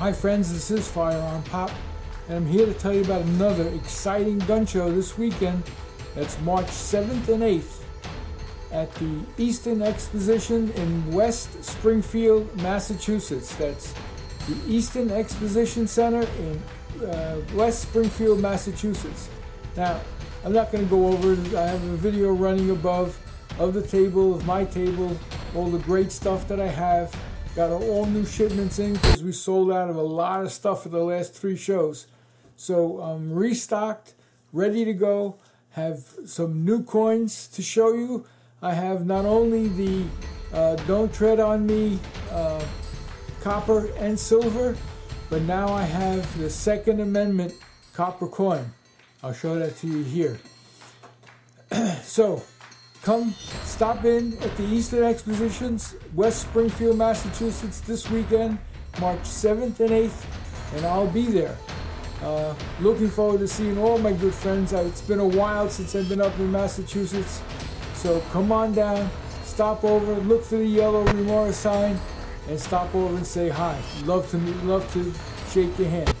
Hi friends, this is FirearmPop, and I'm here to tell you about another exciting gun show this weekend. That's March 7th and 8th at the Eastern Exposition in West Springfield, Massachusetts. That's the Eastern Exposition Center in West Springfield, Massachusetts. Now, I'm not going to go over it. I have a video running above of the table, of my table, all the great stuff that I have. Got all new shipments in because we sold out of a lot of stuff for the last three shows. So I'm restocked, ready to go, have some new coins to show you. I have not only the Don't Tread On Me copper and silver, but now I have the Second Amendment copper coin. I'll show that to you here. So, come stop in at the Eastern Expositions, West Springfield, Massachusetts this weekend, March 7th and 8th, and I'll be there. Looking forward to seeing all my good friends. It's been a while since I've been up in Massachusetts, so come on down, stop over, look for the yellow Remora sign, and stop over and say hi. Love to shake your hand.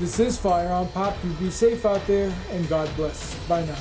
This is FirearmPop. You be safe out there, and God bless. Bye now.